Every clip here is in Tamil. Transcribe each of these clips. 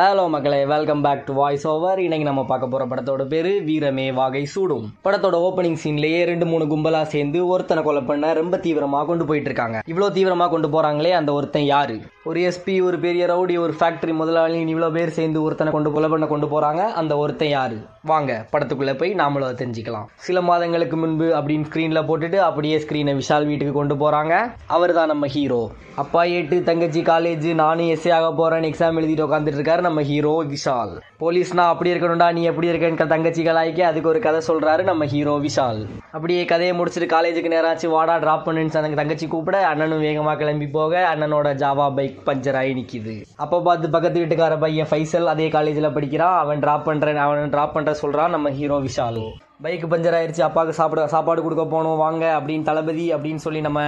ஹலோ மக்களே, welcome back to voice over. இன்னைக்கு நம்ம பார்க்க போகிற படத்தோட பேர் வீரமே வாகை சூடும். படத்தோட ஓப்பனிங் சீன்லேயே 2-3 கும்பலாக சேர்ந்து ஒருத்தனை கொலை பண்ண ரொம்ப தீவிரமாக கொண்டு போயிட்டு இருக்காங்க. இவ்வளோ தீவிரமாக கொண்டு போகிறாங்களே, அந்த ஒருத்தன் யார்? ஒரு எஸ்பி, ஒரு பெரிய ரவுடி, ஒரு ஃபேக்டரி முதலாளி, இவ்வளோ பேர் சேர்ந்து ஒருத்தனை கொலை பண்ண கொண்டு போகிறாங்க. அந்த ஒருத்தன் யார்? வாங்க படத்துக்குள்ளே போய் நாமளும் தெரிஞ்சுக்கலாம். சில மாதங்களுக்கு முன்பு அப்படின்னு ஸ்க்ரீனில் போட்டுட்டு அப்படியே ஸ்க்ரீனை விஷால் வீட்டுக்கு கொண்டு போகிறாங்க. அவர் தான் நம்ம ஹீரோ. அப்பா ஏட்டு, தங்கச்சி காலேஜ், நானும் எஸ்ஏ ஆக போகிறேன்னு எக்ஸாம் எழுதிட்டு உட்காந்துட்டு இருக்காரு நம்ம ஹீரோ விஷால். போலீஸ்னா அப்படி இருக்கணும்டா, நீ எப்படி இருக்கேன்னு தங்கச்சிகள் ஆயிக்கி அதுக்கு ஒரு கதை சொல்றாரு நம்ம ஹீரோ விஷால். அப்படியே கதையை முடிச்சுட்டு காலேஜுக்கு நேராச்சு, வாடா டிராப் பண்ணுன்னு அந்த தங்கச்சி கூப்பிட அண்ணனும் வேகமா கிளம்பி போக அண்ணனோட ஜாவா பைக் பஞ்சர் ஆகி நிக்குது. அப்ப பார்த்து பக்கத்து வீட்டுக்கார பையன் ஃபைசல் அதே காலேஜ்ல படிக்கிறான். அவன் டிராப் பண்ற சொல்றான் நம்ம ஹீரோ விஷால். பைக்கு பஞ்சர் ஆயிடுச்சு, அப்பாவுக்கு சாப்பாடு கொடுக்க போகணும் வாங்க அப்படின்னு தளபதி அப்படின்னு சொல்லி நம்ம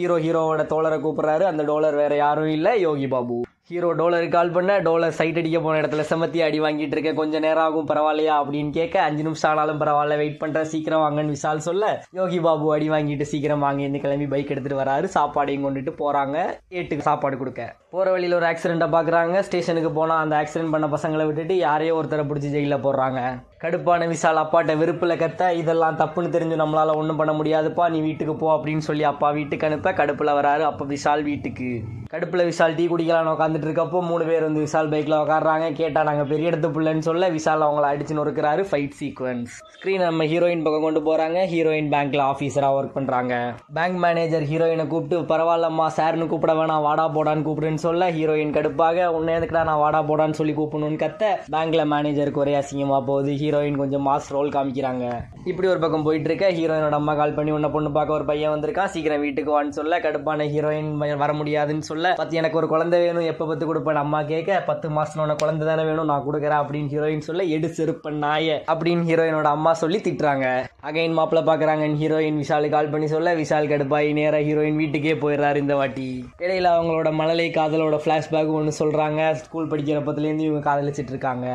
ஹீரோவோட டோலரை கூப்பிடுறாரு. அந்த டோலர் வேற யாரும் இல்லை, யோகி பாபு. ஹீரோ டோலருக்கு கால் பண்ண டோலர் சைட் அடிக்க போன இடத்துல செமத்தியா அடி வாங்கிட்டு இருக்க, கொஞ்சம் நேரம் ஆகும் பரவாயில்லையா அப்படின்னு கேட்க, 5 நிமிஷம் ஆனாலும் பரவாயில்ல வெயிட் பண்ற சீக்கிரம் வாங்கன்னு விஷால் சொல்ல, யோகி பாபு அடி வாங்கிட்டு சீக்கிரம் வாங்கிட்டு கிளம்பி பைக் எடுத்துட்டு வராரு. சாப்பாடையும் கொண்டுட்டு போறாங்க ஏட்டுக்கு சாப்பாடு கொடுக்க. போற வழியில ஒரு ஆக்சிடென்ட்டை பாக்குறாங்க. ஸ்டேஷனுக்கு போனா அந்த ஆக்சிடென்ட் பண்ண பசங்களை விட்டுட்டு யாரையோ ஒருத்தரை பிடிச்சி ஜெயில போடுறாங்க. கடுப்பான விஷால் அப்பாட்ட வெறுப்பில் கத்த, இதெல்லாம் தப்புன்னு தெரிஞ்சு நம்மளால் ஒன்றும் பண்ண முடியாதுப்பா, நீ வீட்டுக்கு போ அப்படின்னு சொல்லி அப்பா வீட்டுக்கு அனுப்ப கடுப்பில் வராரு அப்போ விஷால் வீட்டுக்கு. கடுப்பில் விஷால் டீ குடிக்கலான்னு உட்காந்துட்டு இருக்கப்போ 3 பேர் வந்து விஷால் பைக்கில் உட்காடுறாங்க. கேட்டால் நாங்கள் பெரிய இடத்து பிள்ளைன்னு சொல்ல விஷால் அவங்கள அடிச்சு நொறுக்கிறாரு. Fight sequence. ஸ்க்ரீன் நம்ம ஹீரோயின் பக்கம் கொண்டு போகிறாங்க. ஹீரோயின் பேங்க்கில் ஆஃபீஸராக ஒர்க் பண்ணுறாங்க. பேங்க் மேனேஜர் ஹீரோயினை கூப்பிட்டு பரவாயில்லம்மா சார்னு கூப்பிட வேணாம், வாடா போடான்னு கூப்பிடுன்னு சொல்ல ஹீரோயின் கடுப்பாக உன்னை எதுக்குடா நான் வாடா போடான்னு சொல்லி கூப்பிடணும்னு கத்த பேங்க்கில் மேனேஜருக்கு ஒரே அசிங்கமாக போகுது. ஹீரோயின் கொஞ்சம் மாஸ் ரோல் காமிக்கிறாங்க. இப்படி ஒரு பக்கம் போயிட்டு இருக்க ஹீரோயினோட அம்மா கால் பண்ணி, உன்ன பொண்ணு பார்க்க ஒரு பையன் வந்திருக்கான், சீக்கிரம் வீட்டுக்கு வான்னு சொல்ல கடுப்பான ஹீரோயின் வர முடியாதுன்னு சொல்ல, எனக்கு ஒரு குழந்தை வேணும் எப்போ பத்து கொடுப்பேன் அம்மா கேட்க, 10 மாசம் குழந்தை தானே வேணும் நான் கொடுக்குறேன் அப்படின்னு ஹீரோயின் சொல்ல, எடு செருப்பன் நாய அப்படின்னு ஹீரோயினோட அம்மா சொல்லி திட்டுறாங்க. அகைன் மாப்பிள்ள பாக்குறாங்க. ஹீரோயின் விஷாலுக்கு கால் பண்ணி சொல்ல விஷால் கடுப்பாய் நேராக ஹீரோயின் வீட்டுக்கே போயிடுறாரு. இந்த வாட்டி இடையில அவங்களோட மழலை காதலோட பிளாஷ்பேக் ஒன்று சொல்றாங்க. ஸ்கூல் படிக்கிற பத்திலேருந்து இவங்க காதலிச்சிட்டு இருக்காங்க.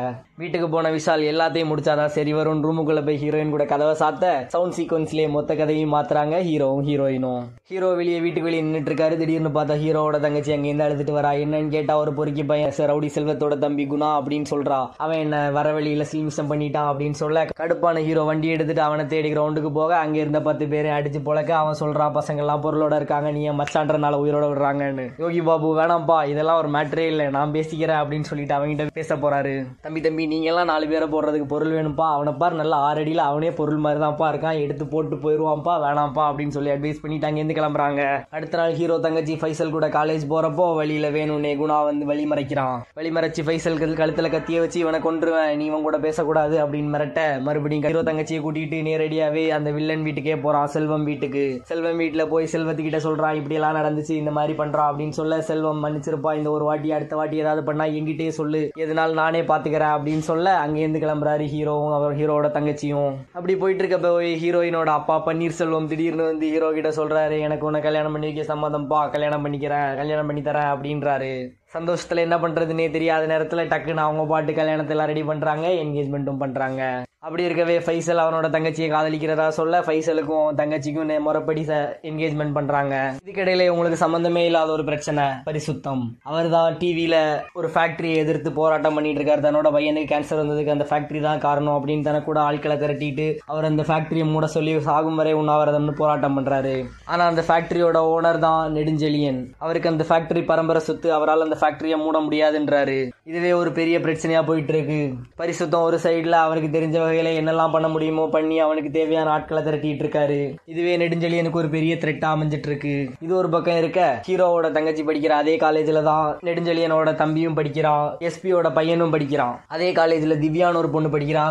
வீட்டுக்கு போன விஷால் எல்லாத்தையும் முடிச்சாதான் சரி வரும். ரூமுக்குள்ள போய் ஹீரோயின் கூட கதவை சாத்த சவுண்ட் சீக்வன்ஸ்லயே மொத்த கதையும் மாத்துறாங்க ஹீரோவும் ஹீரோயினும். ஹீரோ வெளியே வீட்டுக்கு வெளியே நின்றுட்டு இருக்காரு. திடீர்னு பார்த்தா ஹீரோவோட தங்கச்சி அங்கே இருந்து அழுதுட்டு வரா. என்னன்னு கேட்டா ஒரு பொறுக்கி பையன் ரவுடி செல்வத்தோட தம்பி குணா அப்படின்னு சொல்றா. அவன் என்ன வர வழியில சீமிசம் பண்ணிட்டான் அப்படின்னு சொல்ல கடுப்பான ஹீரோ வண்டி எடுத்துட்டு அவனை தேடி கிரவுண்டுக்கு போக அங்க இருந்த 10 பேரை அடிச்சு பொழக்க அவன் சொல்றான், பசங்க எல்லாம் பொருளோட இருக்காங்க நீ மச்சான்றனால உயிரோட விடுறாங்கன்னு. யோகி பாபு வேணாம்பா இதெல்லாம் ஒரு மேட்டரே இல்லை நான் பேசிக்கிறேன் அப்படின்னு சொல்லிட்டு அவங்கிட்ட பேச போறாரு. தம்பி நீங்க எல்லாம் 4 பேரை போடுறதுக்கு பொருள் வேணும்பா, அவனை பார் நல்லா 6 அடியில் அவனே பொருள் மாதிரி தான்ப்பா இருக்கான், எடுத்து போட்டு போயிடுவான்ப்பா வேணாம்ப்பா அப்படின்னு சொல்லி அட்வைஸ் பண்ணிட்டாங்க. இருந்து கிளம்புறாங்க. அடுத்த நாள் ஹீரோ தங்கச்சி ஃபைசல் கூட காலேஜ் போறப்போ வழியில வேணும்னே குணா வந்து வழிமறைக்கிறான். வழிமறைச்சு ஃபைசல் கழுத்துல கத்திய வச்சு இவனை கொன்றுவேன் நீ இவன் கூட பேசக்கூடாது அப்படின்னு மிரட்ட மறுபடியும் ஹீரோ தங்கச்சியை கூட்டிட்டு நேரடியாவே அந்த வில்லன் வீட்டுக்கே போறான், செல்வம் வீட்டுக்கு. செல்வம் வீட்டுல போய் செல்வத்துக்கிட்ட சொல்றான் இப்படி எல்லாம் நடந்துச்சு இந்த மாதிரி பண்றான் அப்படின்னு சொல்ல, செல்வம் மன்னிச்சிருப்பா இந்த ஒரு வாட்டி, அடுத்த வாட்டி ஏதாவது பண்ணா எங்கிட்டே சொல்லு எதனால நானே பாத்துக்கிறேன் அப்படின்னு சொல்ல அங்கேருந்து கிளம்புறாரு ஹீரோவும் அவர் ஹீரோவோட தங்கச்சியும். அப்படி போயிட்டு இருக்கப்ப ஹீரோயினோட அப்பா பன்னீர்செல்வம் திடீர்னு வந்து ஹீரோ கிட்ட சொல்றாரு, எனக்கு உன்னை கல்யாணம் பண்ணி வைக்க சம்மதம்பா, கல்யாணம் பண்ணி தரேன் அப்படின்றாரு. சந்தோஷத்துல என்ன பண்றதுன்னே தெரியாத நேரத்துல டக்குன்னு அவங்க பாட்டு கல்யாணத்தை எல்லாம் ரெடி பண்றாங்க, என்கேஜ்மெண்ட்டும் பண்றாங்க. அப்படி இருக்கவே ஃபைசல் அவனோட தங்கச்சியை காதலிக்கிறதா சொல்ல ஃபைசலுக்கும் தங்கச்சிக்கும் முறைப்படி என்கேஜ்மெண்ட் பண்றாங்க. இதுக்கிடையில உங்களுக்கு சம்பந்தமே இல்லாத ஒரு பிரச்சனை. பரிசுத்தம் அவர் தான் டிவியில ஒரு ஃபேக்டரியை எதிர்த்து போராட்டம் பண்ணிட்டு இருக்காரு. தன்னோட பையனுக்கு கேன்சர் வந்ததுக்கு அந்த ஃபேக்டரி தான் காரணம் அப்படின்னு தனக்கு கூட ஆட்களை திரட்டிட்டு அவர் அந்த ஃபேக்டரியை மூட சொல்லி சாகும் வரை உண்ணாவிரதம்னு போராட்டம் பண்றாரு. ஆனா அந்த ஃபேக்டரியோட ஓனர் தான் நெடுஞ்செழியன். அவருக்கு அந்த ஃபேக்டரி பரம்பரை சொத்து, அவரால் அந்த ஃபேக்டரியை மூட முடியாதுன்றாரு. இதுவே ஒரு பெரிய பிரச்சனையா போயிட்டு இருக்கு. பரிசுத்தம் ஒரு சைடுல அவனுக்கு தெரிஞ்ச வகையில என்னெல்லாம் பண்ண முடியுமோ பண்ணி அவனுக்கு தேவையான ஆட்களை திரட்டிட்டு இருக்காரு. இதுவே நெடுஞ்செழியனுக்கு ஒரு பெரிய த்ரெட்டா அமைஞ்சிட்டு இருக்கு. இது ஒரு பக்கம் இருக்க ஹீரோவோட தங்கச்சி படிக்கிற அதே காலேஜ்ல தான் நெடுஞ்செழியனோட தம்பியும் படிக்கிறான், எஸ்பியோட பையனும் படிக்கிறான். அதே காலேஜ்ல திவ்யான்னு ஒரு பொண்ணு படிக்கிறான்.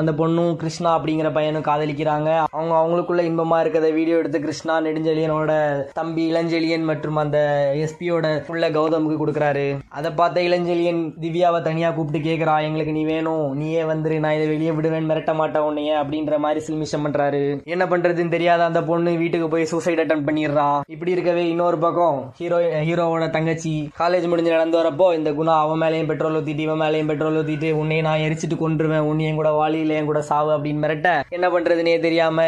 அந்த பொண்ணும் கிருஷ்ணா அப்படிங்கிற பையனும் காதலிக்கிறாங்க. அவங்களுக்குள்ள இன்பமா இருக்கிறத வீடியோ எடுத்து கிருஷ்ணா நெடுஞ்செழியனோட தம்பி இளஞ்செழியன் மற்றும் அந்த எஸ்பியோட புள்ள கௌதமுக்கு கொடுக்கிறாரு. அதை பார்த்த இளஞ்செழியன் திவ்யாவை தனியா கூப்பிட்டு கேட்கிறான், எங்களுக்கு நீ வேணும், நீயே வந்துரு, நான் இதை வெளியே விடுவேன் மிரட்ட மாட்டா உன்னைய அப்படின்ற மாதிரி சில்மிஷம் பண்றாரு. என்ன பண்றதுன்னு தெரியாத அந்த பொண்ணு வீட்டுக்கு போய் சூசைட் அட்டெம்ப்ட் பண்ணிடுறா. இப்படி இருக்கவே இன்னொரு பக்கம் ஹீரோவோட தங்கச்சி காலேஜ் முடிஞ்சு நடந்து வரப்போ இந்த குணா அவன் மேலையும் பெட்ரோல் ஊத்திட்டு இவன் மேலையும் பெட்ரோல் ஊத்திட்டு உன்னைய நான் எரிச்சிட்டு கொன்றுவேன், உன்னை என் கூட வாலியில என் கூட சாவு அப்படின்னு மிரட்ட என்ன பண்றதுன்னே தெரியாம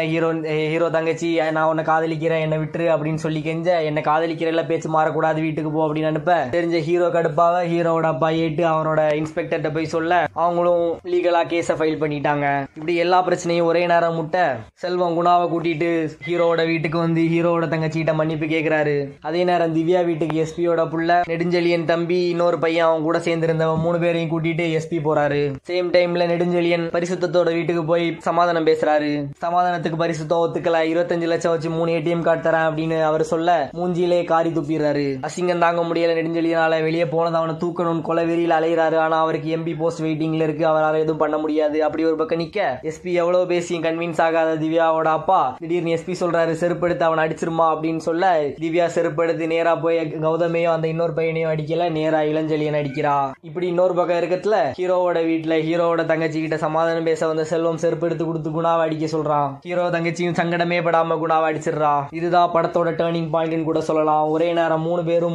ஹீரோ தங்கச்சி நான் உன்னை காதலிக்கிறேன் என்ன விட்டுரு அப்படின்னு சொல்லி கெஞ்ச என்ன காதலிக்கிறேன் பேச்சு மாறக்கூடாது வீட்டுக்கு போ அப்படின்னு அனுப்ப தெரிஞ்ச ஹீரோ கடுப்பாக ஹீரோட அப்பா ஏட்டு அவனோட இன்ஸ்பெக்டர்ட்ட போய் சொல்ல அவங்களும் லீகலா கேஸ ஃபைல் பண்ணிட்டாங்க. இப்படி எல்லா பிரச்சனையும் ஒரே நேரம் முட்டை செல்வம் குணாவை கூட்டிட்டு ஹீரோவோட வீட்டுக்கு வந்து ஹீரோவோட தங்கச்சிகிட்ட மன்னிப்பு கேட்கிறாரு. அதே நேரம் திவ்யா வீட்டுக்கு எஸ்பியோட புள்ள நெடுஞ்செழியன் தம்பி இன்னொரு பையன் அவங்க கூட சேர்ந்து இருந்தவன் மூணு பேரையும் கூட்டிட்டு எஸ்பி போறாரு. சேம் டைம்ல நெடுஞ்செழியன் பரிசுத்தோட வீட்டுக்கு போய் சமாதானம் பேசுறாரு. சமாதானத்துக்கு பரிசுத்தம் ஒத்துக்கல 25 லட்சம் வச்சு 3 ஏடிஎம் கார்டு தரேன் அப்படின்னு அவர் சொல்ல மூஞ்சிலே காரி துப்பிடுறாரு. அசிங்கம் தாங்க முடியல நெடுஞ்செழியனால வெளியே போனது அவனை தூக்கணும்னு கொலை வெறியில் அலையிறாரு. ஆனா அவருக்கு எம்பி போஸ்ட் வெயிட்டிங்ல இருக்கு, அவரால் எதுவும் பண்ண முடியாது. அப்படி ஒரு பக்கம் நிக்க எஸ்பி எவ்வளவு பேசியும் கன்வின்ஸ் ஆகாத திவ்யாவோட அப்பா திடீர்னு எஸ்பி சொல்றாரு செருப்படுத்து அவனை அடிச்சிருமா அப்படின்னு சொல்ல திவ்யா செருப்படுத்து நேரா போய் கௌதமையும் அந்த இன்னொரு பையனையும் அடிக்கல, நேரா இளஞ்செழியன் அடிக்கிறா. இப்படி இன்னொரு பக்கம் இருக்கத்துல ஹீரோவோட வீட்டுல ஹீரோவோட தங்கச்சி கிட்ட சமாதானம் பேச வந்த செல்வம் செருப்பு எடுத்து கொடுத்து குணாவை அடிக்க சொல்றான். ஹீரோ தங்கச்சியும் சங்கடமே படாம குணாவை அடிச்சிடறா. இதுதான் படத்தோட டர்னிங் பாயிண்ட் கூட சொல்லலாம். ஒரே நேரம்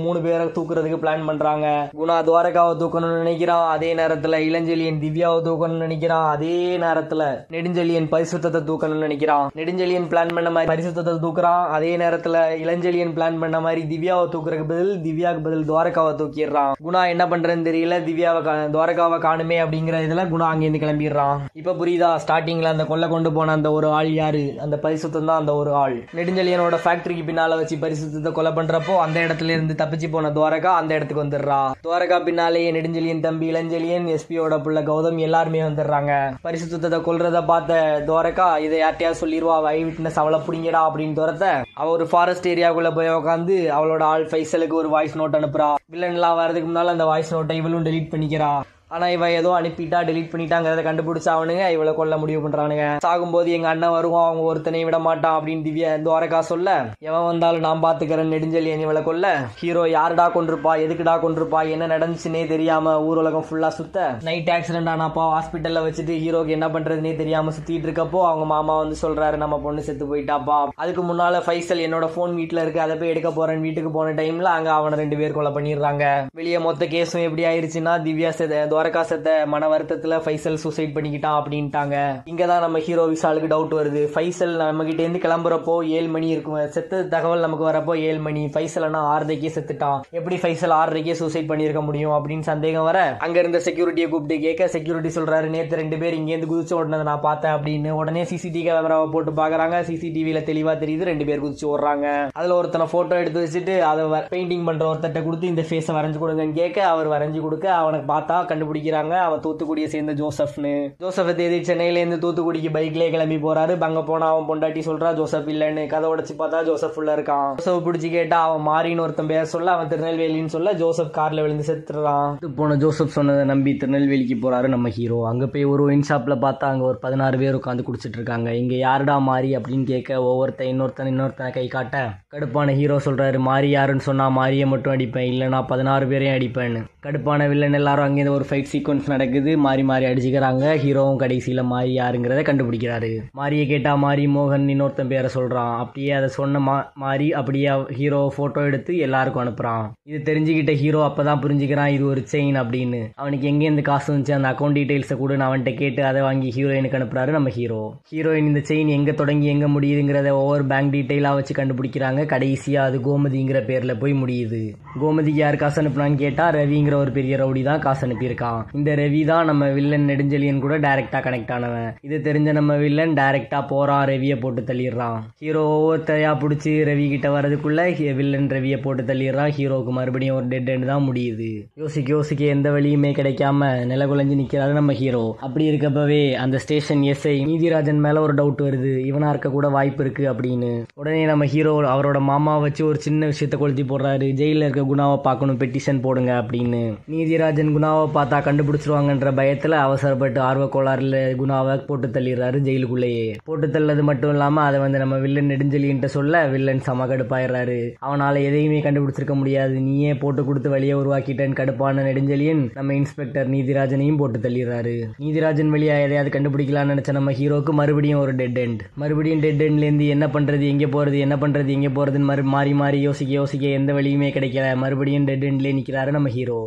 மூணு பேரை தூக்குறதுக்கு பிளான் பண்றாங்க. குணா துவாரகாவை தூக்கணும்னு நினைக்கிறான், அதே நேரத்துல இளஞ்செழியன் திவ்யாவை தூக்கணும்னு நினைக்கிறான், அதே நேரத்துல நெடுஞ்செழியன் பரிசுத்தத்தை தூக்கணும்னு நினைக்கிறான். நெடுஞ்செழியன் பிளான் பண்ண மாதிரி பரிசுத்தத்தை தூக்குறான், அதே நேரத்துல இளஞ்செழியன் பிளான் பண்ண மாதிரி திவ்யாவை தூக்குறதுக்கு பதில் திவ்யாவுக்கு பதில் துவாரகாவை தூக்கிடுறான். குணா என்ன பண்றதுன்னு தெரியல, திவ்யாவை துவாரகாவை காணுமே அப்படிங்கிற இதுல குணா அங்கிருந்து கிளம்பிடுறான். இப்ப புரியுதா ஸ்டார்டிங்ல அந்த கொள்ள கொண்டு போன அந்த ஒரு ஆள் யாரு, அந்த பரிசுத்தம் தான் அந்த ஒரு ஆள். நெடுஞ்செழியனோட ஃபேக்டரிக்கு பின்னால வச்சு பரிசுத்தத்தை கொலை பண்றப்போ அந்த இடத்துல இருந்து தப்பிச்சு போன துவாரகா அந்த இடத்துக்கு வந்துடுறா. துவாரகா பின்னாலேயே நெடுஞ்செழியன் தம்பி இளஞ்செழியன் எஸ்பியோட புள்ள கௌதம் எல்லாருமே வந்துடுறாங்க. பரிசுத்தத்தை கொல்றத பார்த்த துவாரகா இதை யார்ட்டையா சொல்லிடுவா, ஐ விட்னஸ் அவளை புடிங்கடா அப்படின்னு துரத்த அவ ஒரு ஃபாரஸ்ட் ஏரியாக்குள்ள போய் உட்காந்து அவளோட ஆள் ஃபைசலுக்கு ஒரு வாய்ஸ் நோட் அனுப்புறா. வில்லன் எல்லாம் வரதுக்கு முன்னால அந்த வாய்ஸ் நோட்டை இவளும் டெலீட் பண்ணிக்கிறா. ஆனா இவ ஏதோ அனுப்பிட்டா டெலிட் பண்ணிட்டாங்கிறத கண்டுபிடிச்சா அவனுங்க இவளை கொல்ல முடிவு பண்றானுங்க. சாகும்போது எங்க அண்ணன் வருவான், அவங்க ஒருத்தனையும் விட மாட்டான் அப்படின்னு திவ்யா துவாரகா சொல்ல எவன் வந்தாலும் நான் பாத்துக்கிறேன் நெடுஞ்செழியன் இவளை கொல்ல. ஹீரோ யாருடா கொண்டிருப்பா, எதுக்குடா கொண்டிருப்பா, என்ன நடந்துச்சுன்னே தெரியாம ஊர் உலகம் ஃபுல்லா சுத்த நைட் ஆக்சிடென்ட் ஆனாப்பா ஹாஸ்பிட்டல்ல வச்சுட்டு ஹீரோக்கு என்ன பண்றதுன்னே தெரியாம சுத்திட்டு இருக்கப்போ அவங்க மாமா வந்து சொல்றாரு நம்ம பொண்ணு செத்து போயிட்டாப்பா. அதுக்கு முன்னால ஃபைசல் என்னோட போன் வீட்டுல இருக்கு அதை போய் எடுக்க போறேன் வீட்டுக்கு போன டைம்ல அங்க அவனை 2 பேர் கொலை பண்ணிடுறாங்க. வெளியே மொத்த கேஸும் எப்படி ஆயிருச்சுன்னா திவ்யா துவாரகாசத்தை மன வருத்தத்துல ஃபைசல் சூசைட் பண்ணிக்கிட்டான் அப்படின்ட்டாங்க. இங்கதான் நம்ம ஹீரோ விசாலுக்கு டவுட் வருது. ஃபைசல் நம்ம கிட்ட இருந்து கிளம்புறப்போ 7 மணி இருக்கும், செத்த தகவல் நமக்கு வரப்போ 7 மணி, ஃபைசல்னா 6:30க்கே செத்துட்டான், எப்படி ஃபைசல் 6:30க்கே சூசைட் பண்ணிருக்க முடியும் அப்படின்னு சந்தேகம் வர அங்க இருந்த செக்யூரிட்டியை கூப்பிட்டு கேட்க செக்யூரிட்டி சொல்றாரு நேத்து 2 பேர் இங்க இருந்து குதிச்சு ஓடினதை நான் பார்த்தேன் அப்படின்னு. உடனே சிசிடிவி கேமராவை போட்டு பாக்குறாங்க, சிசிடிவில தெளிவா தெரியுது 2 பேர் குதிச்சு ஓடுறாங்க. அதுல ஒருத்தனை போட்டோ எடுத்து வச்சுட்டு அதை பெயிண்டிங் பண்ற ஒருத்தட்ட கொடுத்து இந்த ஃபேஸை வரைஞ்சு கொடுங்கன்னு கேட்க அவர் வரைஞ்சு கொடுக்க அவனுக்கு பார்த்தா கண்டுபிடிக்கிறாங்க அவன் தூத்துக்குடியை சேர்ந்த ஜோசப்னு. ஜோசப் தேதி சென்னையில இருந்து தூத்துக்குடிக்கு பைக்லயே கிளம்பி போறாரு. அங்க போனா அவன் பொண்டாட்டி சொல்றா ஜோசப் இல்லன்னு, கதை உடச்சு பார்த்தா ஜோசப் உள்ள இருக்கான். ஜோசப் பிடிச்சி கேட்டா அவன் மாறின்னு ஒருத்தன் பேர் சொல்ல அவன் திருநெல்வேலின்னு சொல்ல ஜோசப் கார்ல விழுந்து செத்துறான். போன ஜோசப் சொன்னதை நம்பி திருநெல்வேலிக்கு போறாரு நம்ம ஹீரோ. அங்க போய் ஒரு ஒயின் ஷாப்ல பார்த்தா அங்க ஒரு 16 பேர் உட்காந்து குடிச்சிட்டு இருக்காங்க. இங்க யாருடா மாறி அப்படின்னு கேட்க ஒவ்வொருத்தன் இன்னொருத்தனை கை காட்ட கடுப்பான ஹீரோ சொல்றாரு மாறி யாருன்னு சொன்னா மாறியை மட்டும் அடிப்பேன், இல்லைன்னா 16 பேரையும் அடிப்பேன்னு. கடுப்பான வில்லன் எல்லாரும் அங்கே ஒரு ஃபைட் சீக்வன்ஸ் நடக்குது, மாறி மாறி அடிச்சுக்கிறாங்க. ஹீரோவும் கடைசியில மாறி யாருங்கிறத கண்டுபிடிக்கிறாரு. மாறியை கேட்டா மாறி மோகன் இன்னொருத்தன் பேரை சொல்றான். அப்படியே அதை சொன்ன மாறி அப்படியே ஹீரோ போட்டோ எடுத்து எல்லாருக்கும் அனுப்புறான். இது தெரிஞ்சுக்கிட்ட ஹீரோ அப்பதான் புரிஞ்சுக்கிறான் இது ஒரு செயின் அப்படின்னு. அவனுக்கு எங்கே இந்த காசு வந்துச்சு அந்த அக்கௌண்ட் டீடைல்ஸை கூட நான் அவன்கிட்ட கேட்டு அதை வாங்கி ஹீரோயினுக்கு அனுப்புறாரு நம்ம ஹீரோ. ஹீரோயின் இந்த செயின் எங்க தொடங்கி எங்க முடியுதுங்கிறத ஒவ்வொரு பேங்க் டீடைலா வச்சு கண்டுபிடிக்கிறாங்க. கடைசியா அது கோமதிங்கிற பேர்ல போய் முடியுது. கோமதிக்கு யார் காசு அனுப்புனான்னு கேட்டா ரவிங்கிற ஒரு பெரிய ரவுடி தான் காசு அனுப்பியிருக்கான். இந்த ரவி தான் நம்ம வில்லன் நெடுஞ்செழியன் கூட டைரக்டா கனெக்ட் ஆனவன். இது தெரிஞ்ச நம்ம வில்லன் டைரக்டா போறான், ரவியை போட்டு தள்ளிடுறான். ஹீரோ ஒவ்வொருத்தையா பிடிச்சி ரவி கிட்ட வரதுக்குள்ள வில்லன் ரவியை போட்டு தள்ளிடுறான். ஹீரோக்கு மறுபடியும் ஒரு டெட் எண்ட் தான் முடியுது. யோசிக்க எந்த வழியுமே கிடைக்காம நிலகுலஞ்சு நிக்கிறாரு நம்ம ஹீரோ. அப்படி இருக்கப்பவே அந்த ஸ்டேஷன் எஸ்ஐ நீதிராஜன் மேல ஒரு டவுட் வருது, இவனா இருக்க கூட வாய்ப்பு இருக்கு அப்படின்னு. உடனே நம்ம ஹீரோ அவரோட மாமா வச்சு ஒரு சின்ன விஷயத்த கொளுத்தி போடுறாரு, ஜெயில இருக்க குணாவை பார்க்கணும் பெட்டிஷன் போடுங்க அப்படின்னு. நீதிராஜன் குணாவை பார்த்தா பார்த்தா கண்டுபிடிச்சிருவாங்கன்ற பயத்தில் அவசரப்பட்டு ஆர்வக்கோளாறுல குணாவை போட்டு தள்ளிடுறாரு ஜெயிலுக்குள்ளேயே. போட்டு தள்ளது மட்டும் இல்லாம அதை வந்து நம்ம வில்லன் நெடுஞ்செலின்ட்டு சொல்ல வில்லன் சம கடுப்பாயிடுறாரு. அவனால எதையுமே கண்டுபிடிச்சிருக்க முடியாது, நீயே போட்டு கொடுத்து வழியை உருவாக்கிட்டேன்னு கடுப்பான நெடுஞ்செலியன் நம்ம இன்ஸ்பெக்டர் நீதிராஜனையும் போட்டு தள்ளிடுறாரு. நீதிராஜன் வழியா எதையாவது கண்டுபிடிக்கலாம்னு நினைச்ச நம்ம ஹீரோக்கு மறுபடியும் ஒரு டெட் எண்ட். மறுபடியும் டெட் எண்ட்ல இருந்து என்ன பண்றது எங்க போறதுன்னு மாறி யோசிக்க எந்த வழியுமே கிடைக்கல. மறுபடியும் டெட் எண்ட்லயே நிக்கிறாரு நம்ம ஹீரோ.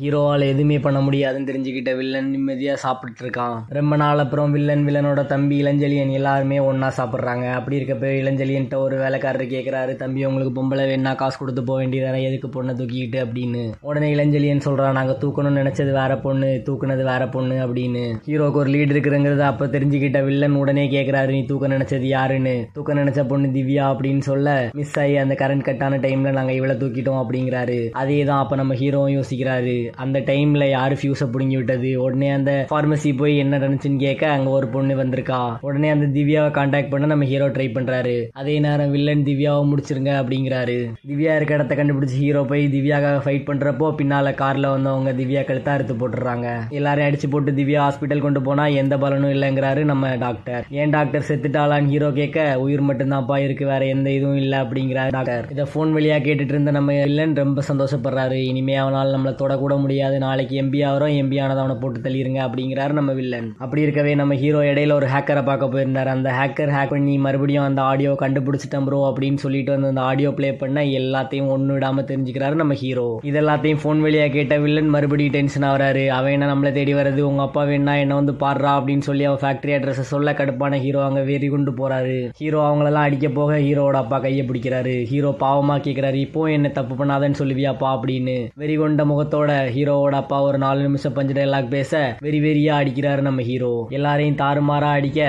ஹீரோவால் எதுவுமே பண்ண முடியாதுன்னு தெரிஞ்சுக்கிட்ட வில்லன் நிம்மதியாக சாப்பிட்டு இருக்கான். ரொம்ப நாள் அப்புறம் வில்லனோட தம்பி இளஞ்செலியன் எல்லாருமே ஒன்னா சாப்பிட்றாங்க. அப்படி இருக்கப்போ இளஞ்செலியன்ட்ட ஒரு வேலைக்காரரு கேட்குறாரு, தம்பி உங்களுக்கு பொம்பளை வேணா காசு கொடுத்து போக வேண்டியதானே, எதுக்கு பொண்ணை தூக்கிக்கிட்டு அப்படின்னு. உடனே இளஞ்செலியன் சொல்கிறான், நாங்கள் தூக்கணும்னு நினச்சது வேற பொண்ணு, தூக்குனது வேற பொண்ணு அப்படின்னு. ஹீரோக்கு ஒரு லீடு இருக்குங்கிறத அப்போ தெரிஞ்சுக்கிட்ட வில்லன் உடனே கேட்குறாரு, நீ தூக்க நினச்சது யாருன்னு. தூக்க நினச்ச பொண்ணு திவ்யா அப்படின்னு சொல்ல, மிஸ் ஆகி அந்த கரண்ட் கட்டான டைமில் நாங்கள் இவ்வளோ தூக்கிட்டோம் அப்படிங்கிறாரு. அதே தான் அப்போ நம்ம ஹீரோவும் யோசிக்கிறாரு, அந்த டைம்ல யாரு ஃபியூஸை புடுங்கி விட்டது. உடனே அந்த பார்மசி போய் என்ன நடந்துச்சுன்னு கேட்க அங்க ஒரு பொண்ணு வந்திருக்கா. உடனே அந்த திவ்யாவை கான்டாக்ட் பண்ண நம்ம ஹீரோ ட்ரை பண்றாரு. அதே நேரம் வில்லன் திவ்யாவை முடிச்சிருங்க அப்படிங்கிறாரு. திவ்யா இருக்க இடத்த கண்டுபிடிச்சு ஹீரோ போய் திவ்யாக்காக ஃபைட் பண்றப்போ பின்னால கார்ல வந்தவங்க திவ்யா கழுத்தா அறுத்து போட்டுறாங்க. எல்லாரும் அடிச்சு போட்டு திவ்யா ஹாஸ்பிட்டல் கொண்டு போனா எந்த பலனும் இல்லைங்கிறாரு நம்ம டாக்டர். ஏன் டாக்டர் செத்துட்டாளான்னு ஹீரோ கேட்க, உயிர் மட்டும்தான்ப்பா இருக்கு, வேற எந்த இதுவும் இல்லை அப்படிங்கிறாரு டாக்டர். இதை போன் வழியா கேட்டுட்டு இருந்த நம்ம வில்லன் ரொம்ப சந்தோஷப்படுறாரு. இனிமே அவனால் நம்மளை தொடக்கூட முடியாது, நாளைக்கு எம்பி ஆகிறோம், எம்பி ஆனதை அவனை போட்டு தள்ளிருங்க அப்படிங்கிறாரு நம்ம வில்லன். அப்படி இருக்கவே நம்ம ஹீரோ இடையில ஒரு ஹேக்கரை பார்க்க போயிருந்தார். அந்த ஹேக்கர் ஹேக் பண்ணி மறுபடியும் அந்த ஆடியோ கண்டுபிடிச்சிட்டோம் ப்ரோ அப்படின்னு சொல்லிட்டு வந்து அந்த ஆடியோ பிளே பண்ண எல்லாத்தையும் ஒன்னு விடாம தெரிஞ்சுக்கிறாரு நம்ம ஹீரோ. இதெல்லாத்தையும் போன் வழியா கேட்ட வில்லன் மறுபடியும் டென்ஷன் ஆகிறாரு. அவன் என்ன நம்மளை தேடி வருது, உங்க அப்பா வேணா என்ன வந்து பாடுறா அப்படின்னு சொல்லி அவன் ஃபேக்டரி அட்ரஸ் சொல்ல கடுப்பான ஹீரோ அங்க வெறி கொண்டு போறாரு. ஹீரோ அவங்களெல்லாம் அடிக்க போக ஹீரோட அப்பா கையை பிடிக்கிறாரு. ஹீரோ பாவமா கேட்கிறாரு, இப்போ என்ன தப்பு பண்ணாதன்னு சொல்லுவியாப்பா அப்படின்னு. வெறி கொண்ட முகத்தோட ஹீரோவோட அப்பா ஒரு 4 நிமிஷம் பஞ்ச டயலாக் பேச வெரி வெரியா அடிக்கிறாரு நம்ம ஹீரோ. எல்லாரையும் தாறுமாறா அடிக்க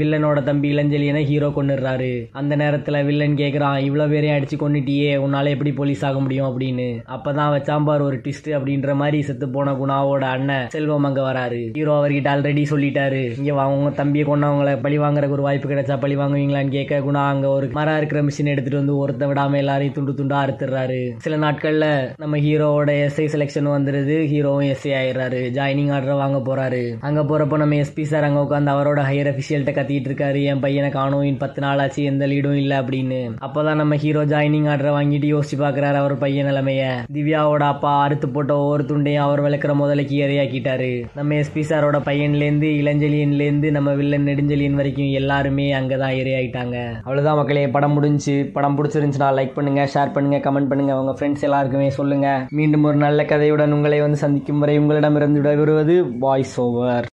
வில்லனோட தம்பி இளஞ்செலியனை ஹீரோ கொண்டுறாரு. அந்த நேரத்துல வில்லன் கேக்குறான், இவ்வளவு பேரையும் அடிச்சு கொண்டுட்டியே, உன்னால எப்படி போலீஸ் ஆக முடியும் அப்படின்னு. அப்பதான் வச்சாம்பார் ஒரு ட்விஸ்ட் அப்படின்ற மாதிரி செத்து போன குணாவோட அண்ணன் செல்வம் அங்க வராரு. ஹீரோ அவர்கிட்ட ஆல்ரெடி சொல்லிட்டாரு, இங்க அவங்க தம்பியை கொண்டவங்களை பழி வாங்குறதுக்கு ஒரு வாய்ப்பு கிடைச்சா பழி வாங்குவீங்களான்னு கேட்க குணா அங்க ஒரு மரம் இருக்கிற மிஷின் எடுத்துட்டு வந்து ஒருத்த விடாம எல்லாரையும் துண்டு துண்டா அறுத்துறாரு. சில நாட்கள்ல நம்ம ஹீரோவோட எஸ்ஐ செலக்ஷன் வந்துருது. ஹீரோவும் எஸ்ஐ ஆயிடுறாரு. ஜாயினிங் ஆர்டர் வாங்க போறாரு. அங்க போறப்போ நம்ம எஸ்பி சார் அங்க உட்காந்து அவரோட ஹையர் அபிஷியல்ட்ட கத்திட்டு இருக்காரு, என் பையனை காணும், இன் 10 நாளாச்சு, எந்த லீடும் இல்ல அப்படின்னு. அப்பதான் நம்ம ஹீரோ ஜாயினிங் ஆர்டரை வாங்கிட்டு யோசிச்சு பாக்குறாரு அவர் பையன் நிலைமைய. திவ்யாவோட அப்பா அறுத்து போட்ட ஒவ்வொரு துண்டையும் அவர் விளக்குற முதலைக்கு இறையாக்கிட்டாரு. நம்ம எஸ்பி சாரோட பையன்ல இருந்து இளஞ்செலியன்ல இருந்து நம்ம வில்லன் நெடுஞ்செலியன் வரைக்கும் எல்லாருமே அங்கதான் இறையாயிட்டாங்க. அவ்வளவுதான் மக்களே, படம் முடிஞ்சு. படம் பிடிச்சிருந்துச்சுன்னா லைக் பண்ணுங்க, ஷேர் பண்ணுங்க, கமெண்ட் பண்ணுங்க, உங்க ஃப்ரெண்ட்ஸ் எல்லாருக்குமே சொல்லுங்க. மீண்டும் ஒரு நல்ல கதையுடன் உங்களை வந்து சந்திக்கும் வரை உங்களிடமிருந்து விடைபெறுவது வாய்ஸ் ஓவர்.